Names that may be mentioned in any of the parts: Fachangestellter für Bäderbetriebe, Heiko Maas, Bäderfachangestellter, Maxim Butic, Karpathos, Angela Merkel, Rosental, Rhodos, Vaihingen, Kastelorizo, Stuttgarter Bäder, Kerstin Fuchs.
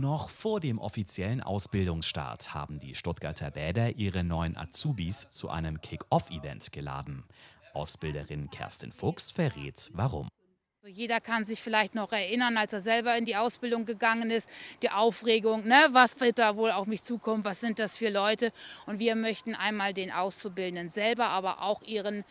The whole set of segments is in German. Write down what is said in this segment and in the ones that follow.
Noch vor dem offiziellen Ausbildungsstart haben die Stuttgarter Bäder ihre neuen Azubis zu einem Kick-Off-Event geladen. Ausbilderin Kerstin Fuchs verrät, warum. Jeder kann sich vielleicht noch erinnern, als er selber in die Ausbildung gegangen ist, die Aufregung, ne? Was wird da wohl auf mich zukommen, was sind das für Leute? Und wir möchten einmal den Auszubildenden selber, aber auch ihren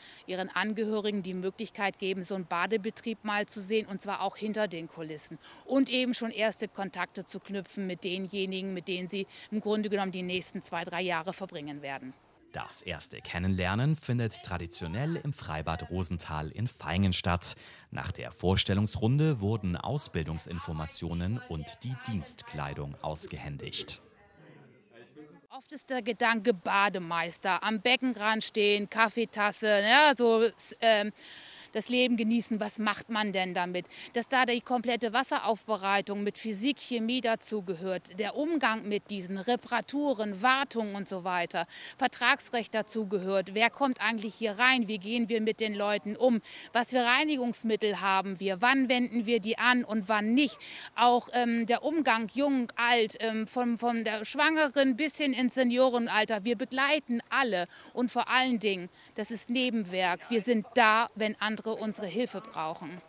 Angehörigen die Möglichkeit geben, so einen Badebetrieb mal zu sehen, und zwar auch hinter den Kulissen. Und eben schon erste Kontakte zu knüpfen mit denjenigen, mit denen sie im Grunde genommen die nächsten 2-3 Jahre verbringen werden. Das erste Kennenlernen findet traditionell im Freibad Rosental in Vaihingen statt. Nach der Vorstellungsrunde wurden Ausbildungsinformationen und die Dienstkleidung ausgehändigt. Oft ist der Gedanke Bademeister, am Beckenrand stehen, Kaffeetasse, ja, so das Leben genießen, was macht man denn damit? Dass da die komplette Wasseraufbereitung mit Physik, Chemie dazugehört, der Umgang mit diesen Reparaturen, Wartungen und so weiter, Vertragsrecht dazugehört, wer kommt eigentlich hier rein, wie gehen wir mit den Leuten um, was für Reinigungsmittel haben wir, wann wenden wir die an und wann nicht. Auch der Umgang jung, alt, von der Schwangeren bis hin in Seniorenalter, wir begleiten alle und vor allen Dingen, das ist Nebenwerk, wir sind da, wenn andere unsere Hilfe brauchen.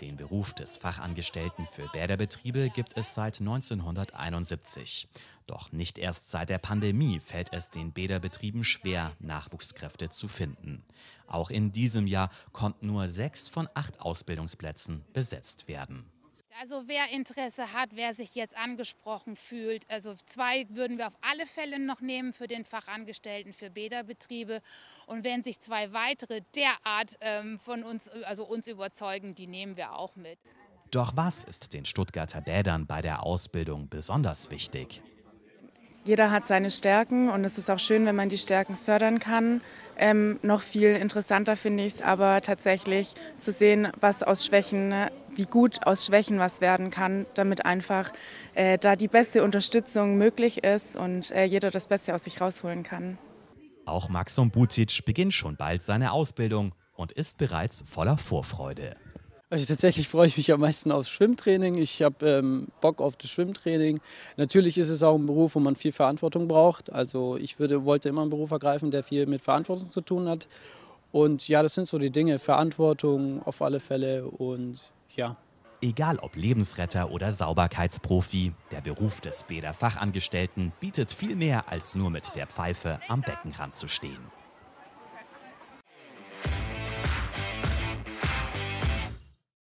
Den Beruf des Fachangestellten für Bäderbetriebe gibt es seit 1971. Doch nicht erst seit der Pandemie fällt es den Bäderbetrieben schwer, Nachwuchskräfte zu finden. Auch in diesem Jahr konnten nur 6 von 8 Ausbildungsplätzen besetzt werden. Also wer Interesse hat, wer sich jetzt angesprochen fühlt, also 2 würden wir auf alle Fälle noch nehmen für den Fachangestellten für Bäderbetriebe. Und wenn sich 2 weitere derart von uns, also uns überzeugen, die nehmen wir auch mit. Doch was ist den Stuttgarter Bädern bei der Ausbildung besonders wichtig? Jeder hat seine Stärken und es ist auch schön, wenn man die Stärken fördern kann. Noch viel interessanter finde ich es aber tatsächlich zu sehen, was aus Schwächen, wie gut aus Schwächen was werden kann, damit einfach da die beste Unterstützung möglich ist und jeder das Beste aus sich rausholen kann. Auch Maxim Butic beginnt schon bald seine Ausbildung und ist bereits voller Vorfreude. Also tatsächlich freue ich mich am meisten aufs Schwimmtraining. Ich habe Bock auf das Schwimmtraining. Natürlich ist es auch ein Beruf, wo man viel Verantwortung braucht. Also ich wollte immer einen Beruf ergreifen, der viel mit Verantwortung zu tun hat. Und ja, das sind so die Dinge. Verantwortung auf alle Fälle und ja. Egal ob Lebensretter oder Sauberkeitsprofi, der Beruf des Bäderfachangestellten bietet viel mehr als nur mit der Pfeife am Beckenrand zu stehen.